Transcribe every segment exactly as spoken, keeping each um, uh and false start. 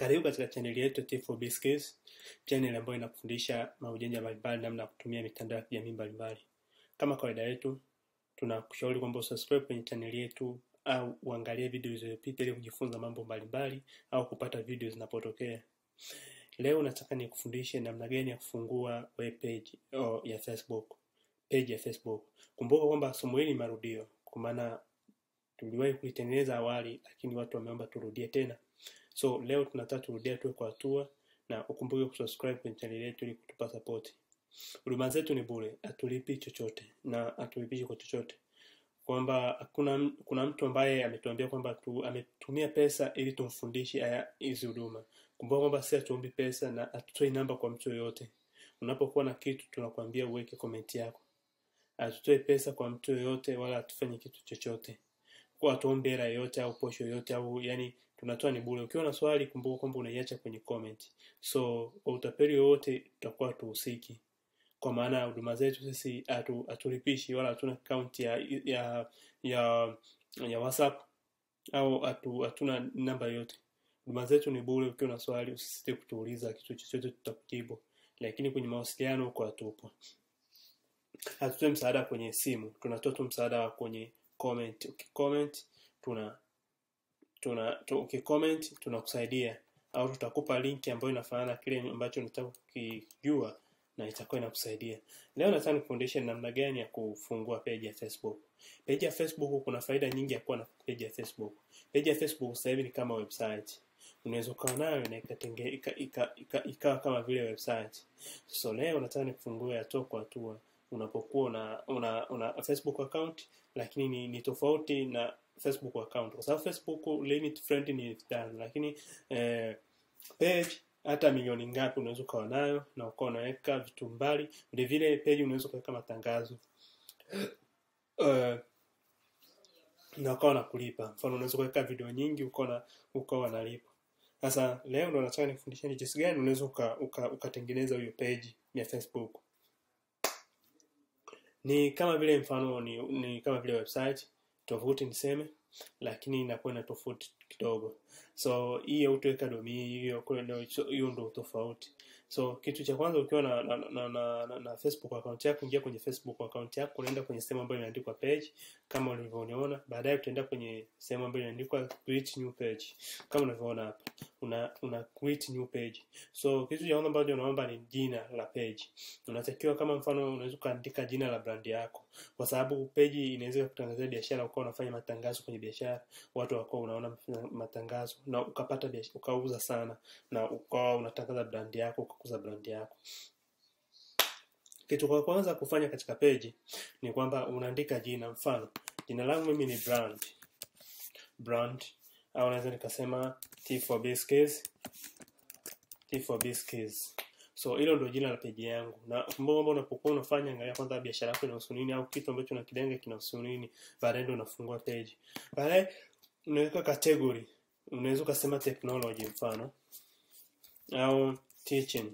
Karibu katika chaneli yetu T for biscuits, chaneli ambayo inakufundisha maujanja mbalimbali namna ya kutumia mitandao ya kijamii mbalimbali. Kama kawaida yetu, tunakushauri kwamba usubscribe kwenye chaneli yetu au uangalie video zilizopita ili kujifunza mambo mbalimbali au kupata video zinapotokea. Leo nataka nikufundishe namna gani ya kufungua web page au ya Facebook, page ya Facebook. Kumbuka kwamba somo hili ni marudio, kwa maana tuliwahi kuitengeneza awali lakini watu wameomba turudie tena. So leo tunataka turudia tu kwa hatua, na ukumbuke kusubscribe kwenye channel yetu ili kutupa support. Huduma zetu ni bure, hatulipi chochote na hatulipishi kwa chochote. Kwamba kuna kuna mtu ambaye ametuambia kwamba tu, ametumia pesa ili tumfundishe hizi huduma. Kumbuka kwamba sisi hatuombi pesa na hatutoi namba kwa mtu yoyote. Unapokuwa na kitu tunakwambia uweke comment yako. Hatutoi pesa kwa mtu yoyote wala hatufanyi kitu chochote. Kwa tuombe hela yoyote au posho yoyote au yani tunatoa ni bure. Ukiwa na swali kumbuka kwamba unaiacha kwenye comment. So utapeli yoyote tutakuwa tuhusiki. Kwa maana huduma zetu sisi atu, atulipishi wala hatuna account ya ya ya, ya WhatsApp au atu, hatuna namba yoyote. Huduma zetu ni bure. Ukiwa na swali usisite kutuuliza, kitu chochote tutakujibu. Lakini kwenye mawasiliano kwa tupo. Hatutoi msaada kwenye simu. Tunatoa tu msaada kwenye comment. Ukicomment tuna tuna tu, ukicomment tunakusaidia au tutakupa link ambayo inafanana kile ambacho unataka kujua na itakuwa inakusaidia. Leo nataka nikufundishe namna gani ya kufungua page ya Facebook. Page ya Facebook kuna faida nyingi ya kuwa na page ya Facebook. Page ya Facebook sasa hivi ni kama website. Unaweza kuwa nayo na ikatengeka ikawa kama vile website. So leo nataka nikufungue hatua kwa hatua. Unapokuwa na una, una Facebook account, lakini ni, ni tofauti na Facebook account. Kwa sababu Facebook limit friend ni tano, lakini eh, page hata milioni ngapi unaweza kuwa nayo na ukawa unaweka vitu mbali. Vile vile page unaweza kuweka matangazo uh, na ukawa unakulipa. Mfano unaweza kuweka video nyingi ukawa ukawa unalipa. Sasa leo ndo nataka nikufundishe ni jinsi gani unaweza ukatengeneza hiyo page ya Facebook. Ni kama vile mfano ni, ni kama vile website, tovuti niseme, lakini inakuwa na tofauti kidogo. So hii utaweka domain, hiyo hiyo ndio tofauti. So kitu cha kwanza ukiwa na na, na na na Facebook account yako, ingia kwenye Facebook account yako, unaenda kwenye sehemu ambayo imeandikwa page kama ulivyoona. Baadaye utaenda kwenye sehemu ambayo imeandikwa create new page kama unavyoona hapa. Una una create new page. So kitu cha kwanza ambacho unaomba ni jina la page. Unatakiwa kama mfano unaweza kuandika jina la brand yako, kwa sababu page inaweza kutangaza biashara, ukawa unafanya matangazo kwenye biashara, watu wako unaona matangazo na ukapata biashara, ukauza sana na ukawa unatangaza brand yako, ukakuza brand yako. Kitu kwa kwanza kufanya katika page ni kwamba unaandika jina. Mfano jina langu mimi ni brand brand au unaweza nikasema T for biscuits T for biscuits. So hilo ndio jina la page yangu. Na mbona unapokuwa unafanya, angalia kwanza biashara yako inahusu nini au kitu ambacho unakilenga kinahusu nini, baadaye ndio unafungua page. Baadaye unaweka category. Unaweza kusema technology mfano au teaching,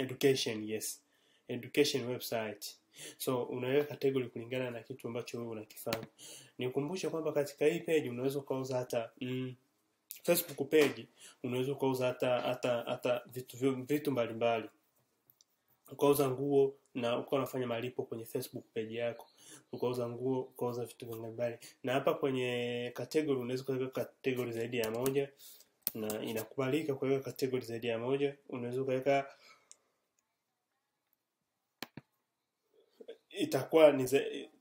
education. Yes, education website. So unaweka category kulingana na kitu ambacho wewe unakifanya. Nikukumbushe kwamba katika hii page unaweza kuuza hata mm, Facebook page unaweza kuuza hata hata hata vitu vitu mbalimbali. Ukauza nguo na uko unafanya malipo kwenye Facebook page yako. Ukauza nguo, ukauza vitu mbalimbali. Na hapa kwenye category unaweza kuweka category zaidi ya moja, na inakubalika kuweka category zaidi ya moja. Unaweza kuweka, itakuwa ni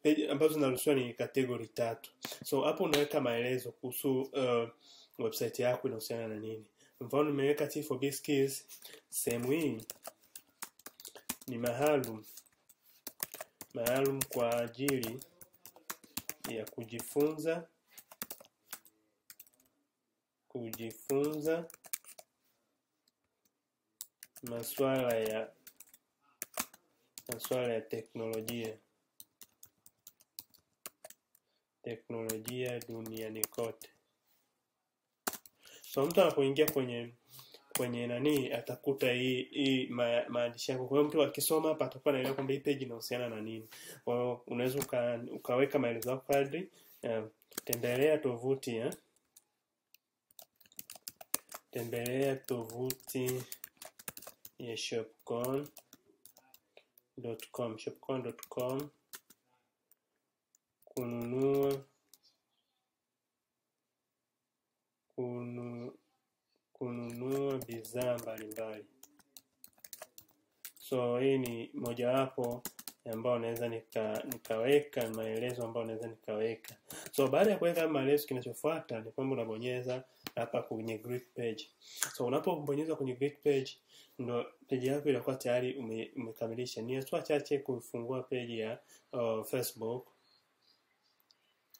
page ambazo zinaruhusiwa ni category tatu. So hapo unaweka maelezo kuhusu uh, website yako inahusiana na nini. Mfano nimeweka T for biscuits, sehemu hii ni maalum maalum kwa ajili ya kujifunza kujifunza masuala ya masuala ya teknolojia teknolojia duniani kote. So mtu anapoingia kwenye kwenye nani atakuta hii hii maandishi yako. Kwa hiyo mtu akisoma hapa atakuwa anaelewa kwamba hii page inahusiana na nini. Kwa hiyo unaweza uka, ukaweka maelezo yako kadri. Uh, tembelea tovuti ya Tembelea tovuti ya shopcon dot com, shopcon dot com, kununua kunu, kununua bidhaa mbalimbali. So hii ni mojawapo ambao naweza nika, nikaweka maelezo ambao naweza nikaweka. So baada ya kuweka maelezo, kinachofuata ni kwamba unabonyeza hapa kwenye grid page. So unapobonyeza kwenye grid page, ndio page yako inakuwa tayari ume, umekamilisha. Ni hatua chache kufungua page ya uh, Facebook.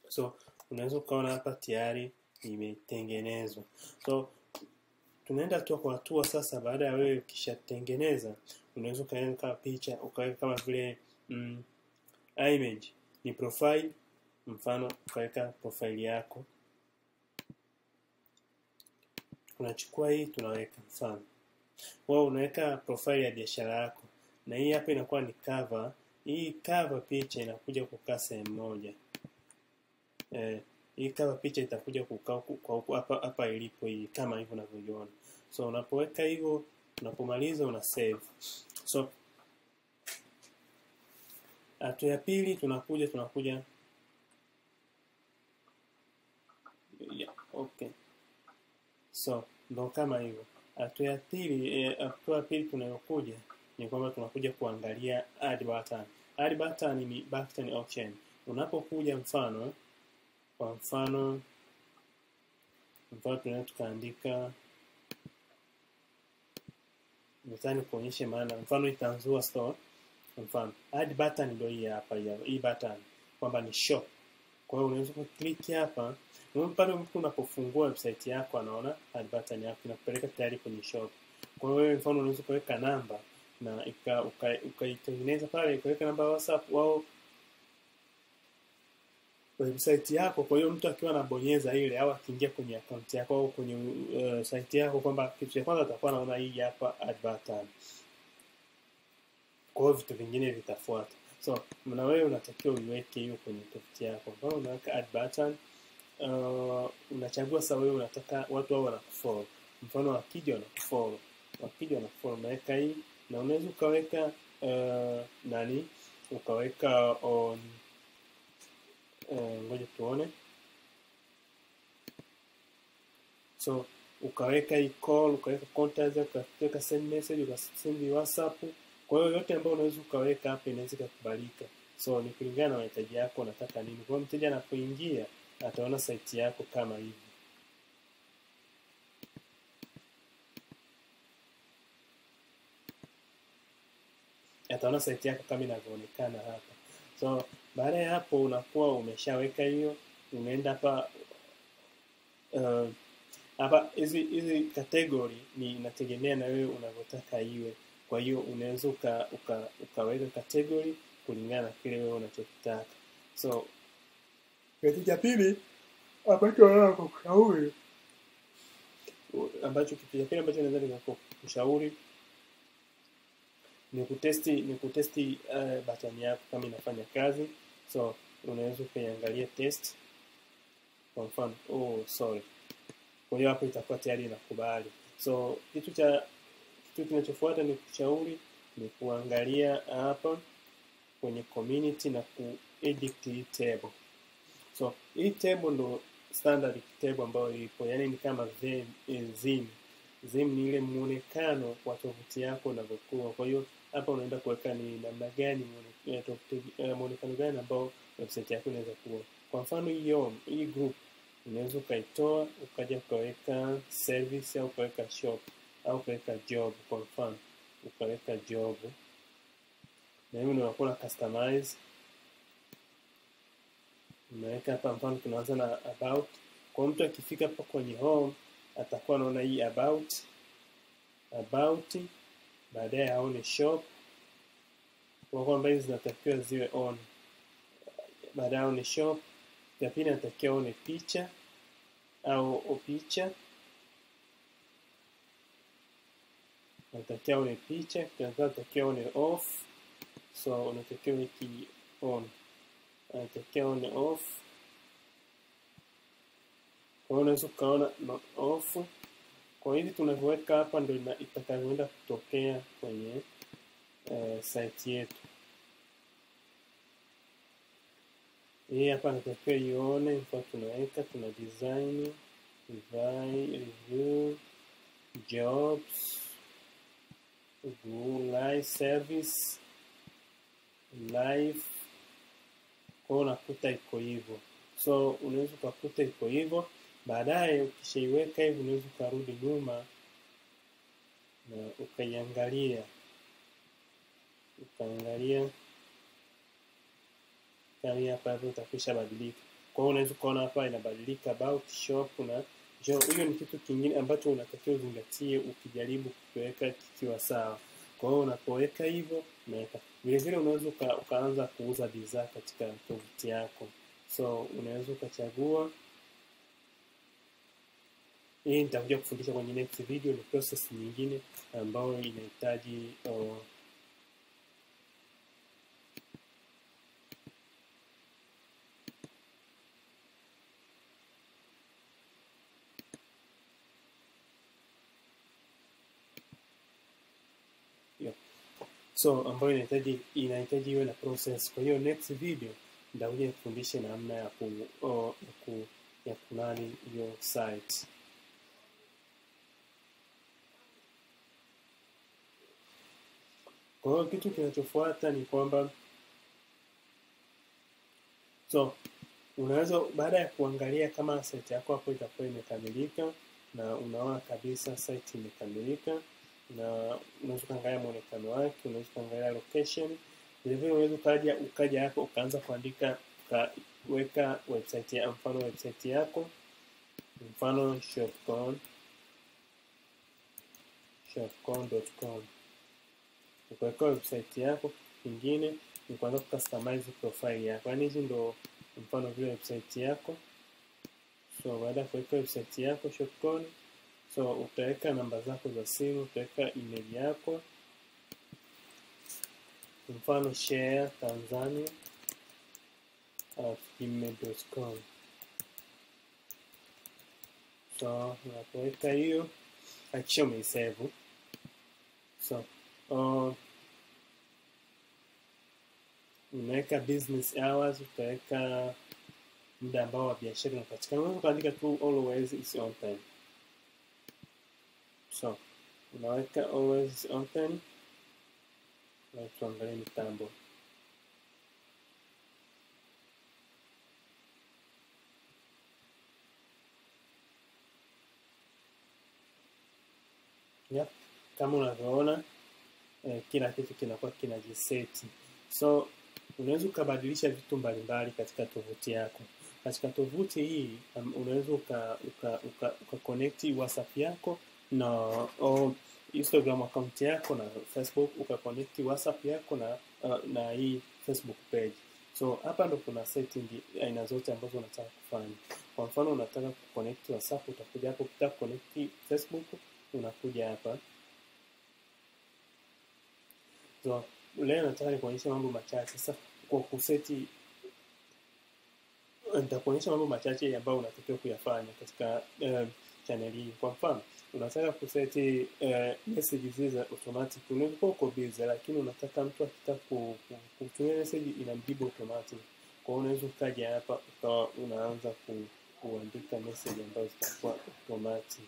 So unaweza kuona hapa tayari imetengenezwa. So tunaenda tu kwa hatua sasa. Baada ya wewe ukishatengeneza, unaweza ukaweka picha, ukaweka kama vile mm, image ni profile, mfano ukaweka profile yako. Unachukua hii tunaweka mfano. Wewe unaweka profile ya biashara yako, na hii hapa inakuwa ni cover. Hii cover picha inakuja kukaa sehemu moja. Eh, hii cover picha itakuja kukaa kwa hapa hapa ilipo hii kama hivyo unavyoiona. So unapoweka hivyo, unapomaliza una save. So hatua ya pili tunakuja tunakuja yeah, okay. So ndo kama hivyo. Hatua ya pili eh, hatua ya pili tunayokuja ni kwamba tunakuja kuangalia add button. Add button ni button option. Unapokuja mfano kwa mfano mfano tunaweza tukaandika mfano kuonyeshe maana, mfano itanzua store, mfano add button ndio hii hapa ya hii button kwamba ni shop. Kwa hiyo unaweza kuklik hapa, na pale mtu unapofungua website yako anaona add button yako inakupeleka tayari kwenye shop. Kwa hiyo mfano unaweza kuweka namba na ukaitengeneza uka pale kuweka namba ya WhatsApp wao website yako. Kwa hiyo mtu akiwa anabonyeza ile au akiingia kwenye account yako au kwenye uh, site yako, kwamba kitu ya kwanza atakuwa anaona hii hapa add button. Kwa vitu vingine vitafuata. So na wewe unatakiwa uiweke hiyo kwenye tovuti yako. Kwa hiyo unaweka add button, uh, unachagua sasa wewe unataka watu wao wanakufollow. Mfano wakija wanakufollow, wakija wanakufollow unaweka hii, na unaweza ukaweka uh, nani ukaweka on ngoja uh, tuone. So ukaweka i-call, ukaweka contact, ukaweka send message, ukasend WhatsApp. Kwa hiyo yote ambayo unaweza ukaweka hapa inaweza kukubalika. So ni kulingana na mahitaji yako unataka nini. Kwa mteja anapoingia ataona site yako kama hivi. Ataona site yako kama inavyoonekana hapa. So baada ya hapo unakuwa umeshaweka hiyo, unaenda hapa uh, hapa hizi hizi category ni inategemea na wewe unavyotaka iwe. Kwa hiyo unaweza uka, uka, ukaweka category kulingana na kile wewe unachotaka. So kitu ya pili ambacho unaweza kukushauri ambacho kitu ya pili ambacho unaweza kukushauri ni kutesti ni kutesti uh, button yako kama inafanya kazi. So unaweza kuangalia test kwa mfano oh sorry kwa hiyo hapo itakuwa tayari inakubali. So kitu cha kitu kinachofuata ni kushauri ni kuangalia hapa kwenye community na kuedit hii table. So hii table ndo standard table ambayo ipo, yani ni kama zim zim ni ile muonekano wa tovuti yako unavyokuwa. Kwa hiyo hapa unaenda kuweka ni namna gani muonekano gani ambao website yako inaweza kuwa. Kwa mfano hiyo hii group unaweza kaitoa ukaja ukaweka service au ukaweka shop au ukaweka job. Kwa mfano ukaweka job na hiyo unakuwa customize, unaweka hapa mfano tunaanza na about. Kwa mtu akifika hapa kwenye home atakuwa anaona hii about about baadaye aone shop. Kwa kwamba hizi zinatakiwa ziwe on. Baadaye aone shop, ya pili anatakiwa aone picha au picha. Anatakiwa aone picha, kisha anatakiwa aone off. So anatakiwa iki on. Anatakiwa aone off. Kwa hiyo unaweza kuona off. Kwa hizi tunavyoweka hapa ndio itakavyoenda kutokea kwenye uh, site yetu. Hii hapa nataka ione kwa tunaweka, tuna design, design, review, jobs, Google Live service, live, kwa unakuta iko hivyo. So unaweza ukakuta iko hivyo. Baadaye ukishaiweka hivi unaweza kurudi nyuma na ukaiangalia. Ukaangalia kama hapa hapo utakwisha badilika. Kwa hiyo unaweza kuona hapa inabadilika about shop na hiyo ni kitu kingine ambacho unatakiwa uzingatie ukijaribu kuweka kikiwa sawa. Kwa hiyo unapoweka hivyo na vile vile unaweza ukaanza kuuza bidhaa katika tovuti yako. So unaweza ukachagua. Hii nitakuja kufundisha kwenye next video, ni process nyingine ambayo inahitaji uh, yeah. So ambayo inahitaji inahitaji iwe na process. Kwa hiyo next video nitakuja kufundisha namna ya ku uh, ku ya kunani hiyo site. Kwa hiyo kitu kinachofuata ni kwamba so unaweza baada ya kuangalia kama site yako hapo itakuwa imekamilika na unaona kabisa site imekamilika na unaweza kuangalia muonekano wake, unaweza kuangalia location, vile vile unaweza ukaja ukaja hapo ukaanza kuandika ukaweka website ya mfano website yako mfano shopcon shopcon dot com. Ukaweka website yako, nyingine ni kuanza kucustomize profile yako. Yaani hizi ndo mfano vile website yako. So baada ya kuweka website yako shopcon, so utaweka namba zako za simu, utaweka email yako. Mfano share Tanzania at gmail dot com. So unapoweka hiyo, hakisha umeisave. So Uh, unaweka business hours, utaweka muda ambao wa biashara unapatikana. Unaweza kuandika tu always is on time. So unaweka always is on time na tuangalie mitambo. Yep, kama unavyoona kila kitu kinakuwa kinajiseti. So unaweza kubadilisha vitu mbalimbali katika tovuti yako. Katika tovuti hii um, unaweza uka, uka, uka, uka connect WhatsApp yako na o, Instagram account yako na Facebook, uka connect WhatsApp yako na uh, na hii Facebook page. So hapa ndo kuna setting aina zote ambazo unataka kufanya. Kwa mfano unataka ku connect WhatsApp, utakuja hapo. Ukitaka connect Facebook, unakuja hapa. So leo nataka nikuonyeshe mambo machache. Sasa kwa kuseti nitakuonyesha mambo machache ambayo unatakiwa kuyafanya katika uh, channel hii. Kwa mfano unataka kuseti uh, messages za automatic. Unakuwa uko busy lakini unataka mtu akitaka kutumia message inamjibu automatic. Kwa hiyo unaweza ukaja hapa ukawa unaanza ku, kuandika message ambazo zitakuwa automatic.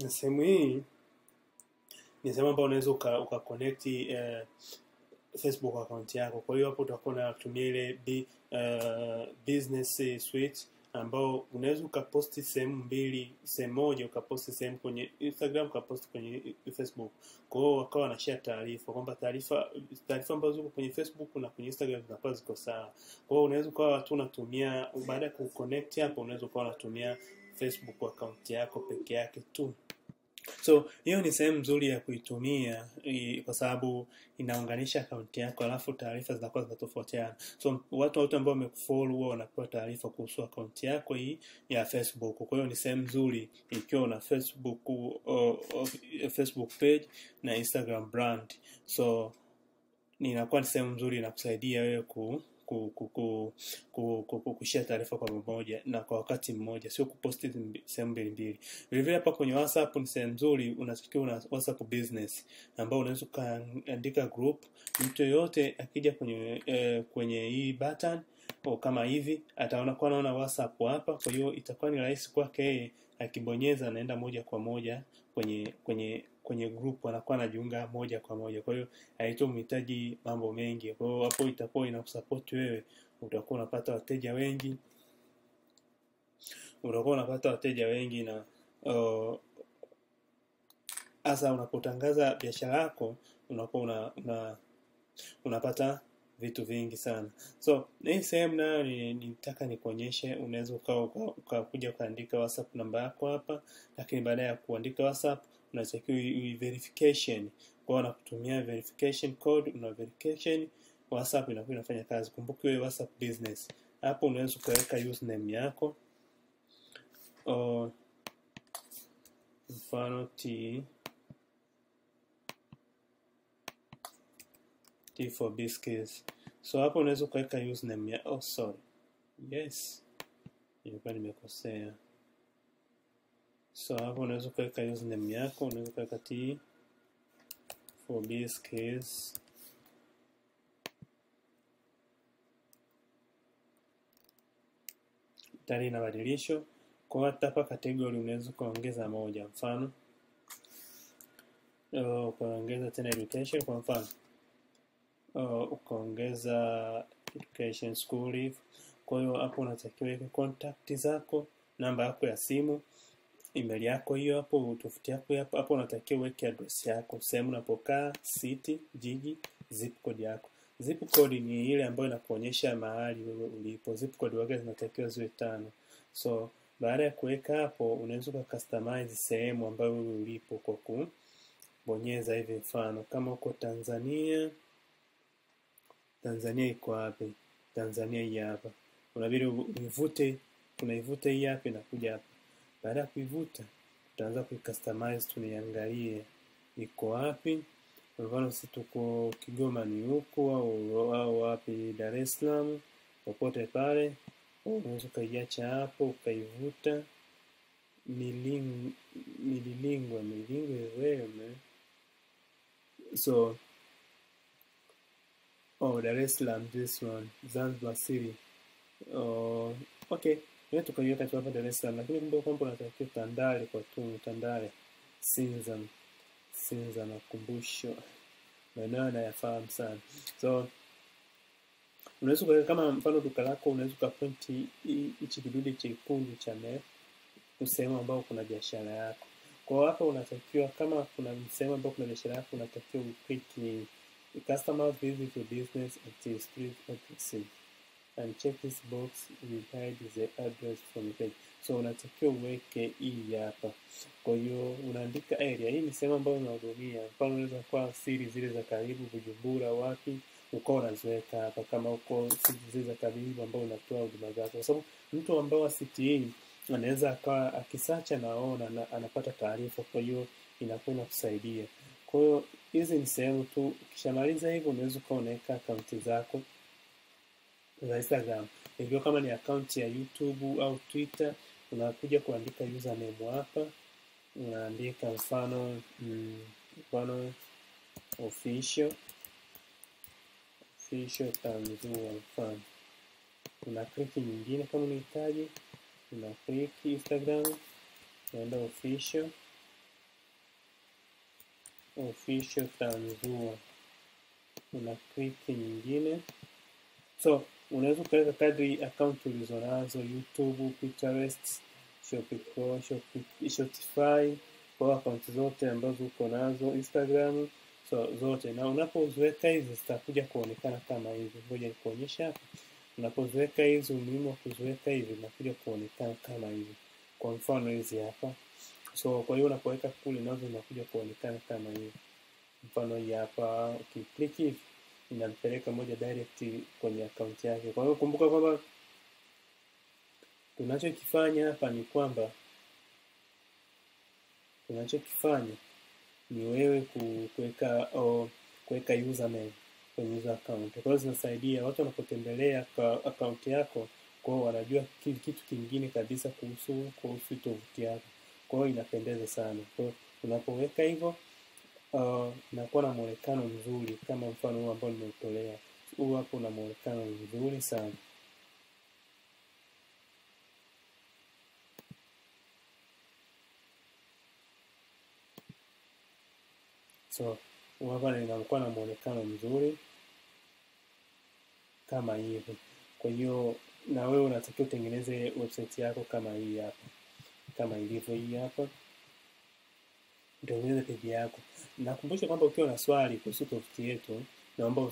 Na sehemu hii ni sema mbona unaweza uka, uka connect uh, Facebook account yako. Kwa hiyo hapo utakuwa unatumia ile bi, uh, business suite ambao unaweza ukaposti sehemu mbili, sehemu moja ukaposti sehemu kwenye Instagram, ukaposti kwenye Facebook. Kwa hiyo wakawa na share taarifa kwamba taarifa taarifa ambazo ziko kwenye Facebook na kwenye Instagram zinakuwa ziko sawa. Kwa hiyo unaweza ukawa tu unatumia baada ya kuconnect hapo unaweza ukawa unatumia Facebook account yako peke yake tu. So hiyo ni sehemu nzuri ya kuitumia kwa sababu inaunganisha account yako alafu taarifa zinakuwa zinatofautiana. So watu wote ambao wamekufollow wao wanakuwa taarifa kuhusu account yako hii ya Facebook. Kwa hiyo ni sehemu nzuri ikiwa una Facebook uh, Facebook page na Instagram brand. So ni inakuwa ni sehemu nzuri inakusaidia wewe ku kushare taarifa kwa pamoja na kwa wakati mmoja, sio kuposti sehemu mbili mbili. Vile vile hapa kwenye WhatsApp ni sehemu nzuri, unasikia una WhatsApp business ambao unaweza kaandika group, mtu yote akija kwenye eh, kwenye hii button au kama hivi ataona kwa naona WhatsApp hapa, kwa hiyo itakuwa ni rahisi kwake, akibonyeza anaenda moja kwa moja kwenye kwenye kwenye group, anakuwa anajiunga moja kwa moja. Kwa hiyo haitomhitaji mambo mengi. Kwa hiyo hapo itakuwa inakusupport wewe, utakuwa unapata wateja wengi. Utakuwa unapata wateja wengi na uh, asa unapotangaza biashara yako unakuwa una, una unapata vitu vingi sana. So, hii sehemu nayo nitaka nikuonyeshe, unaweza ukakuja kuandika WhatsApp namba yako hapa, lakini baada ya kuandika WhatsApp unatakiwa verification. Kwa hiyo unakutumia verification code, una verification WhatsApp inakuwa inafanya kazi. Kumbuka wewe WhatsApp business. Hapo unaweza ukaweka username yako. Oh, mfano T T for biscuits. So hapo unaweza kuweka username ya oh sorry. Yes. Nilikuwa nimekosea. So hapo unaweza kuweka username yako, unaweza kuweka T for biscuits. Tayari inabadilishwa. Kwa hata hapa category unaweza kuongeza moja mfano. Oh, kuongeza tena education kwa mfano. Uh, ukaongeza education school leave. Kwa hiyo hapo unatakiwa weke contact zako, namba yako ya simu, email yako hiyo hapo, tovuti yako hapo. Hapo unatakiwa weke address yako, sehemu unapokaa, city, jiji, zip code yako. Zip code ni ile ambayo inakuonyesha mahali wewe ulipo. Zip code wake zinatakiwa ziwe tano. So baada ya kuweka hapo unaweza kucustomize sehemu ambayo wewe ulipo kwa kubonyeza hivi mfano. Kama uko Tanzania, Tanzania iko wapi? Tanzania hii hapa. Unabidi uvute, unaivuta hii hapa na kuja hapa. Baada ya kuivuta, utaanza kuicustomize, tunaangalia iko wapi. Kwa mfano sisi tuko Kigoma ni huko au au wapi Dar es Salaam, popote pale. Unaweza kuiacha hapo, ukaivuta. Milingo, milingwa, milingo wewe. So oh, Dar es Salaam, this one, Zanzibar City. Oh, okay. Leo tukaiweka tu hapa Dar es Salaam, lakini kumbe kwamba unatakiwa Tandale kwa tu Tandale. Sinza. Sinza makumbusho. Maana nayafahamu sana. So unaweza kuweka kama mfano duka lako, unaweza kuprint hichi kidude chekundu cha me usema ambao kuna biashara yako. Kwa hapa unatakiwa kama kuna msema ambao kuna biashara yako unatakiwa uprint the customer visit your business at the street address and check this box will hide the address from the page. So unatakiwa uweke hii hapa. Kwa hiyo unaandika area, hii ni sehemu ambayo unahudumia. Mfano unaweza kwa siri zile za karibu, Bujumbura wapi, uko unaziweka hapa, kama uko siri zile za karibu ambayo unatoa huduma zako. Kwa sababu mtu ambaye asitii anaweza akawa akisacha naona na anapata taarifa, kwa hiyo inakuwa inakusaidia. Kwa hiyo hizi ni sehemu tu. Kishamaliza hivyo unaweza kuweka akaunti zako za Instagram. Hivyo kama ni akaunti ya YouTube au Twitter, unakuja kuandika username hapa. Unaandika mfano mm, mfano official official Tanzania mfano. Una click nyingine kama unahitaji. Una click Instagram, unaenda official official Tanzua, una click nyingine. So unaweza kuweka kadri account ulizonazo: YouTube, Pinterest, Shopify, Shopify, Shopify kwa account zote ambazo uko nazo, Instagram, so zote. Na unapoziweka hizo zitakuja kuonekana kama hivi. Ngoja nikuonyeshe hapa. Unapoziweka hizo, umuhimu wa kuziweka hivi, zinakuja kuonekana kama hivi. Kwa mfano hizi hapa. So kwa hiyo unapoweka kule nazo zinakuja kuonekana kama hivi. Mfano hii hapa, ukiklik hivi inampeleka moja direct kwenye account yake. Kwa hiyo kumbuka kwamba tunachokifanya hapa ni kwamba tunachokifanya ni wewe kuweka kuweka username. kwenye account. Kwa hiyo zinasaidia watu wanapotembelea account yako kwa wanajua kitu kingine kabisa kuhusu kuhusu tovuti yako. Kwa hiyo inapendeza sana. Kwa hiyo unapoweka hivyo uh, inakuwa na muonekano mzuri kama mfano huu ambao nimeutolea. Huu hapo una muonekano mzuri sana. So, hapa inakuwa na muonekano mzuri kama hivi. Kwa hiyo na wewe unatakiwa utengeneze website yako kama hii hapa. Kama ilivyo hii hapa. Ndio page yako. Nakumbusha kwamba ukiwa na swali kuhusu tovuti yetu, naomba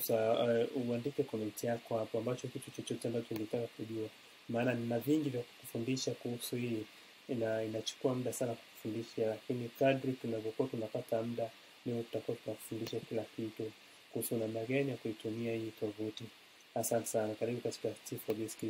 uandike uh, comment yako hapo ambacho kitu chochote ambacho unataka kujua. Maana nina vingi vya kukufundisha kuhusu hii. Ina inachukua muda sana kukufundisha, lakini kadri tunavyokuwa tunapata muda leo tutakuwa tunafundisha kila kitu kuhusu namna gani ya kuitumia hii tovuti. Asante sana. Karibu katika T for biscuits.